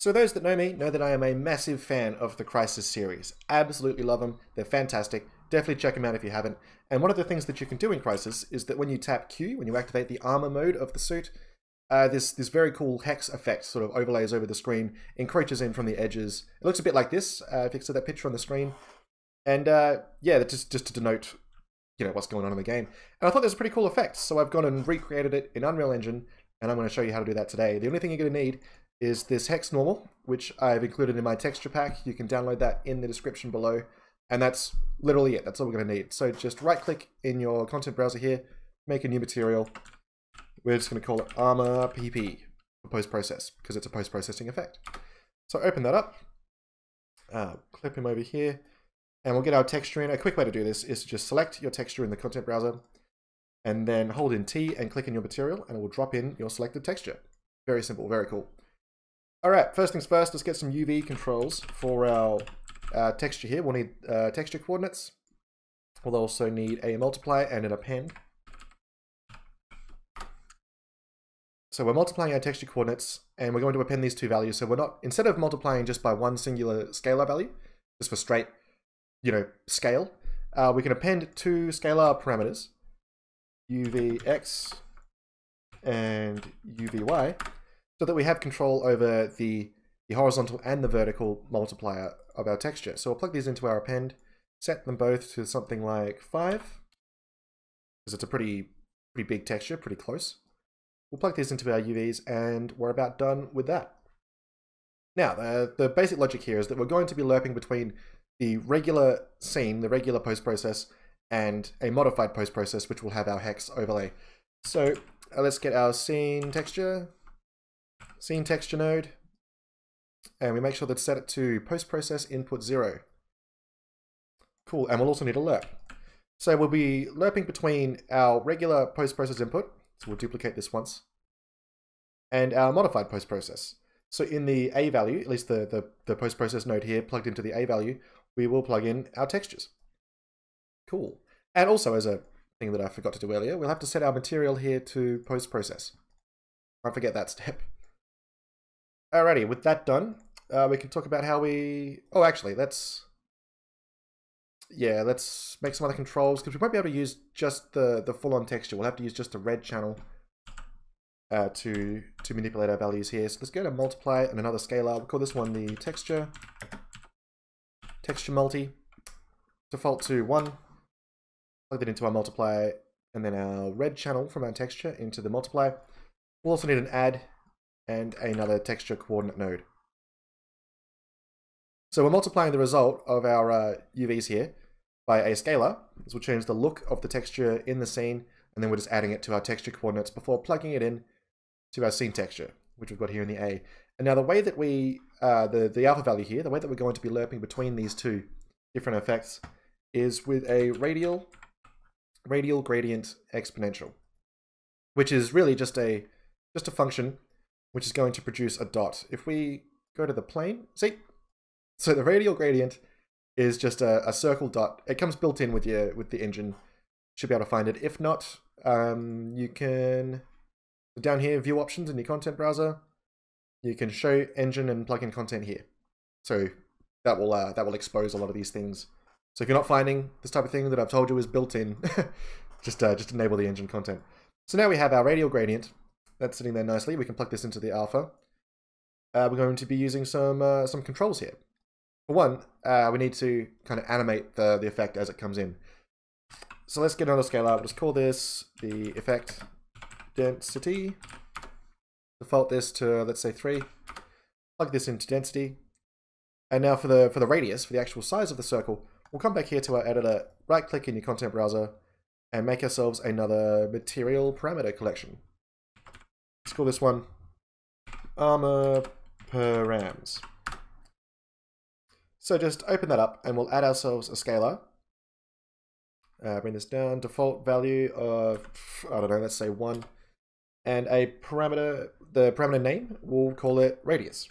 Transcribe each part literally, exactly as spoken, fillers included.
So those that know me know that I am a massive fan of the Crysis series. Absolutely love them. They're fantastic. Definitely check them out if you haven't. And one of the things that you can do in Crysis is that when you tap Q, when you activate the armor mode of the suit, uh, this, this very cool hex effect sort of overlays over the screen, encroaches in from the edges. It looks a bit like this, uh, if you see that picture on the screen. And uh, yeah, just, just to denote you know, what's going on in the game. And I thought that was a pretty cool effect. So I've gone and recreated it in Unreal Engine, and I'm going to show you how to do that today. The only thing you're going to need is this hex normal, which I've included in my texture pack. You can download that in the description below, and that's literally it. That's all we're going to need. So just right click in your content browser here, make a new material. We're just going to call it armor P P for post-process, because it's a post-processing effect. So open that up, uh, clip him over here, and we'll get our texture in. A quick way to do this is to just select your texture in the content browser and then hold in T and click in your material, and it will drop in your selected texture. Very simple, very cool. All right, first things first, let's get some U V controls for our uh, texture here. We'll need uh, texture coordinates. We'll also need a multiply and an append. So we're multiplying our texture coordinates, and we're going to append these two values. So we're not, instead of multiplying just by one singular scalar value, just for straight, you know, scale, uh, we can append two scalar parameters, U V X and U V Y. So that we have control over the, the horizontal and the vertical multiplier of our texture. So we'll plug these into our append, set them both to something like five, because it's a pretty, pretty big texture, pretty close. We'll plug these into our U Vs, and we're about done with that. Now, the, the basic logic here is that we're going to be lerping between the regular scene, the regular post-process, and a modified post-process, which will have our hex overlay. So uh, let's get our scene texture. Scene texture node, and we make sure that set it to post process input zero. Cool, and we'll also need a lerp. So we'll be lerping between our regular post process input, so we'll duplicate this once, and our modified post process. So in the A value, at least the, the, the post process node here plugged into the A value, we will plug in our textures. Cool, and also as a thing that I forgot to do earlier, we'll have to set our material here to post process. Don't forget that step. Alrighty, with that done, uh, we can talk about how we... Oh, actually, let's... Yeah, let's make some other controls, because we won't be able to use just the, the full-on texture. We'll have to use just the red channel uh, to, to manipulate our values here. So let's go to multiply and another scalar. We'll call this one the texture. Texture multi. Default to one. Plug that into our multiply, and then our red channel from our texture into the multiply. We'll also need an add and another texture coordinate node. So we're multiplying the result of our uh, U Vs here by a scalar. This will change the look of the texture in the scene, and then we're just adding it to our texture coordinates before plugging it in to our scene texture, which we've got here in the A. And now the way that we, uh, the, the alpha value here, the way that we're going to be lerping between these two different effects is with a radial, radial gradient exponential, which is really just a, just a function which is going to produce a dot. If we go to the plane, see? So the radial gradient is just a, a circle dot. It comes built in with your with the engine. Should be able to find it. If not, um, you can, down here, view options in your content browser. You can show engine and plug in content here. So that will uh, that will expose a lot of these things. So if you're not finding this type of thing that I've told you is built in, just uh, just enable the engine content. So now we have our radial gradient. That's sitting there nicely. We can plug this into the alpha. Uh, we're going to be using some uh, some controls here. For one, uh, we need to kind of animate the, the effect as it comes in. So let's get another scalar. We'll just call this the effect density. Default this to, let's say, three. Plug this into density. And now for the for the radius, for the actual size of the circle, we'll come back here to our editor, right-click in your content browser, and make ourselves another material parameter collection. Let's call this one armor-params. So just open that up, and we'll add ourselves a scalar. Uh, bring this down, default value of, I don't know, let's say one. And a parameter, the parameter name, we'll call it radius.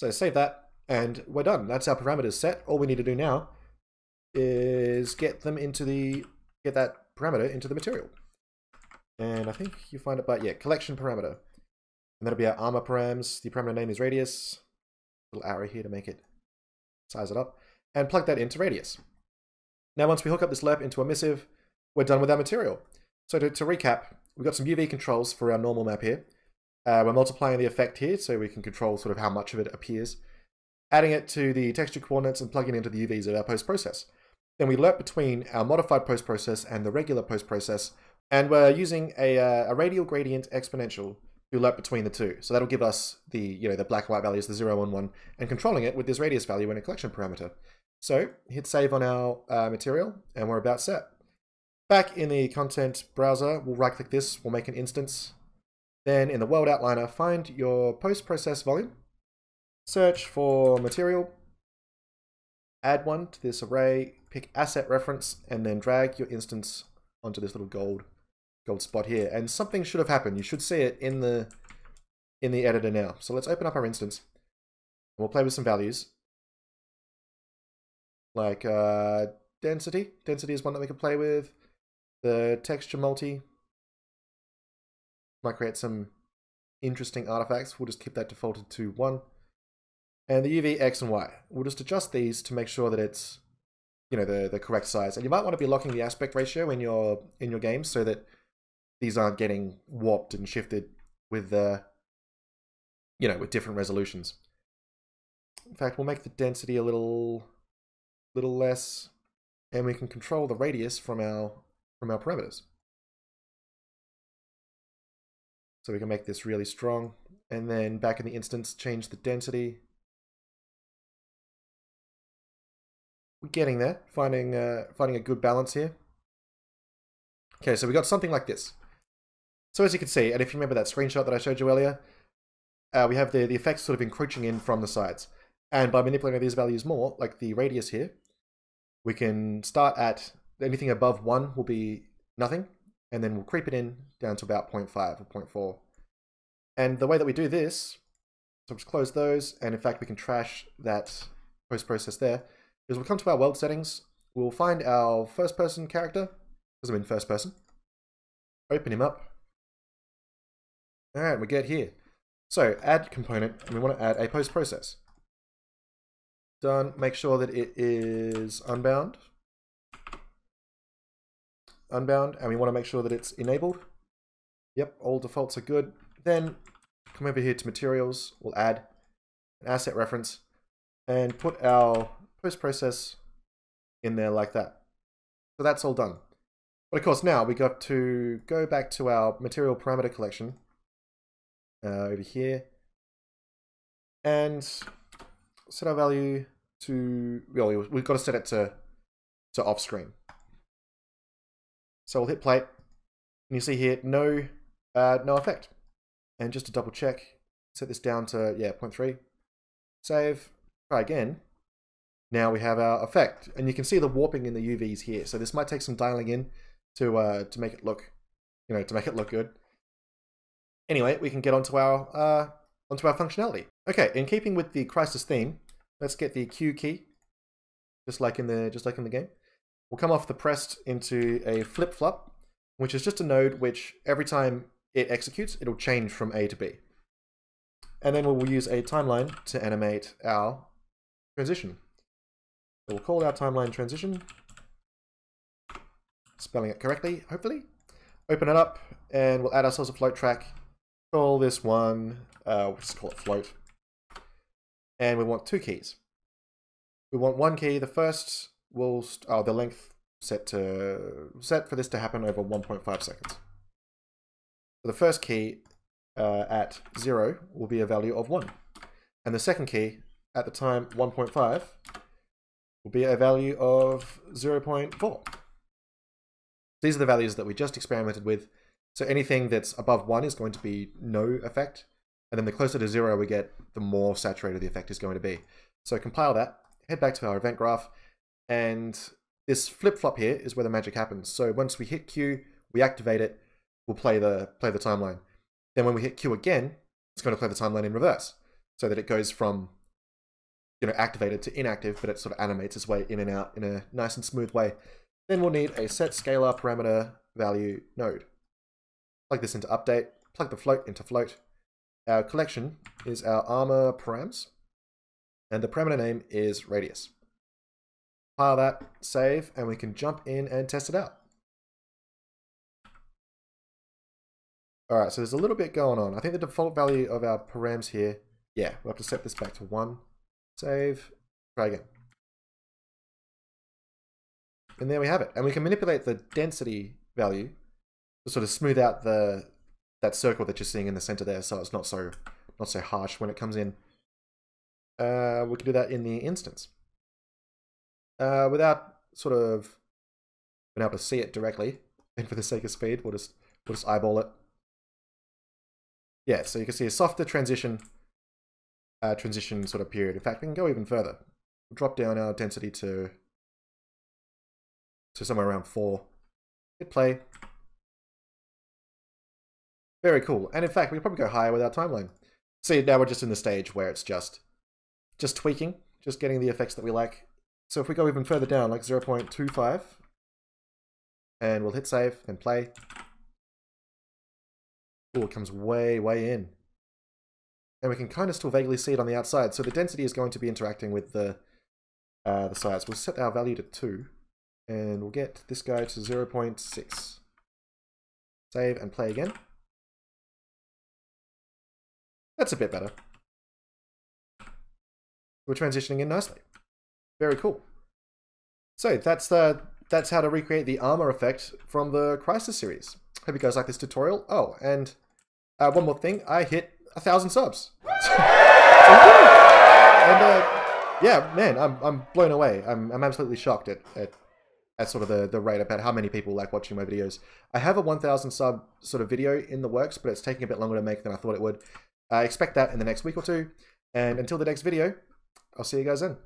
So save that, and we're done. That's our parameters set. All we need to do now is get them into the, get that parameter into the material. And I think you find it by, yeah, collection parameter. And that'll be our armor params. The parameter name is radius. Little arrow here to make it size it up. And plug that into radius. Now once we hook up this lab into a missive, we're done with our material. So to, to recap, we've got some U V controls for our normal map here. Uh, we're multiplying the effect here so we can control sort of how much of it appears. Adding it to the texture coordinates and plugging into the U Vs of our post-process. Then we lerp between our modified post-process and the regular post-process, and we're using a, uh, a radial gradient exponential to lerp between the two. So that'll give us the, you know, the black white values, the zero and one, and controlling it with this radius value and a collection parameter. So hit save on our uh, material, and we're about set. Back in the content browser, we'll right-click this, we'll make an instance. Then in the world outliner, find your post-process volume, search for material, add one to this array, pick asset reference, and then drag your instance onto this little gold gold spot here. And something should have happened. You should see it in the in the editor now. So let's open up our instance. And we'll play with some values. Like uh, density. Density is one that we can play with. The texture multi. Might create some interesting artifacts. We'll just keep that defaulted to one. And the U V, X, and Y. We'll just adjust these to make sure that it's, you know, the, the correct size. And you might want to be locking the aspect ratio in your in your game so that these aren't getting warped and shifted with uh, you know, with different resolutions. In fact, we'll make the density a little little less, and we can control the radius from our from our parameters. So we can make this really strong, and then back in the instance, change the density. We're getting there, finding uh, finding a good balance here. Okay, so we got something like this. So as you can see, and if you remember that screenshot that I showed you earlier, uh, we have the, the effects sort of encroaching in from the sides. And by manipulating these values more, like the radius here, we can start at anything above one will be nothing, and then we'll creep it in down to about zero point five or zero point four. And the way that we do this, so we'll just close those, and in fact we can trash that post-process there, is we'll come to our world settings, we'll find our first person character, doesn't mean first person, open him up. Alright, we get here. So, add component, and we want to add a post process. Done, make sure that it is unbound. Unbound, and we want to make sure that it's enabled. Yep, all defaults are good. Then, come over here to materials, we'll add an asset reference, and put our post process in there like that. So that's all done. But of course now we got to go back to our material parameter collection uh, over here and set our value to, well, we've got to set it to, to off screen. So we'll hit play and you see here, no, uh, no effect. And just to double check, set this down to, yeah, zero point three. Save, try again. Now we have our effect, and you can see the warping in the U Vs here. So this might take some dialing in to uh, to make it look, you know, to make it look good. Anyway, we can get onto our uh, onto our functionality. Okay, in keeping with the Crysis theme, let's get the Q key, just like in the just like in the game. We'll come off the pressed into a flip flop, which is just a node which every time it executes, it'll change from A to B, and then we'll use a timeline to animate our transition. So we'll call our timeline transition, spelling it correctly, hopefully. Open it up, and we'll add ourselves a float track. Call this one, uh, we'll just call it float. And we want two keys. We want one key. The first will, oh, the length set to set for this to happen over one point five seconds. So the first key uh, at zero will be a value of one, and the second key at the time one point five. will be a value of zero point four. These are the values that we just experimented with. So anything that's above one is going to be no effect. And then the closer to zero we get, the more saturated the effect is going to be. So compile that, head back to our event graph, and this flip-flop here is where the magic happens. So once we hit Q, we activate it, we'll play the, play the timeline. Then when we hit Q again, it's going to play the timeline in reverse, so that it goes from, you know, activated to inactive, but it sort of animates its way in and out in a nice and smooth way. Then we'll need a set scalar parameter value node. Plug this into update, plug the float into float, our collection is our armor-params, and the parameter name is radius. File that, save, and we can jump in and test it out. All right, so there's a little bit going on. I think the default value of our params here, yeah, we'll have to set this back to one. Save, try again. And there we have it. And we can manipulate the density value to sort of smooth out the that circle that you're seeing in the center there, so it's not so not so harsh when it comes in. Uh, we can do that in the instance. Uh, without sort of being able to see it directly, and for the sake of speed, we'll just we'll just eyeball it. Yeah, so you can see a softer transition uh, transition sort of period. In fact, we can go even further. We'll drop down our density to to somewhere around four. Hit play. Very cool. And in fact, we can probably go higher with our timeline. See, now we're just in the stage where it's just just tweaking, just getting the effects that we like. So if we go even further down, like zero point two five, and we'll hit save and play. Oh, it comes way, way in. And we can kind of still vaguely see it on the outside. So the density is going to be interacting with the, uh, the size. We'll set our value to two, and we'll get this guy to zero point six. Save and play again. That's a bit better. We're transitioning in nicely. Very cool. So that's, the, that's how to recreate the armor effect from the Crysis series. Hope you guys like this tutorial. Oh, and uh, one more thing. I hit a thousand subs. and, uh, yeah, man, I'm, I'm blown away. I'm, I'm absolutely shocked at, at, at sort of the, the rate about how many people like watching my videos. I have a one thousand sub sort of video in the works, but it's taking a bit longer to make than I thought it would. I expect that in the next week or two. And until the next video, I'll see you guys then.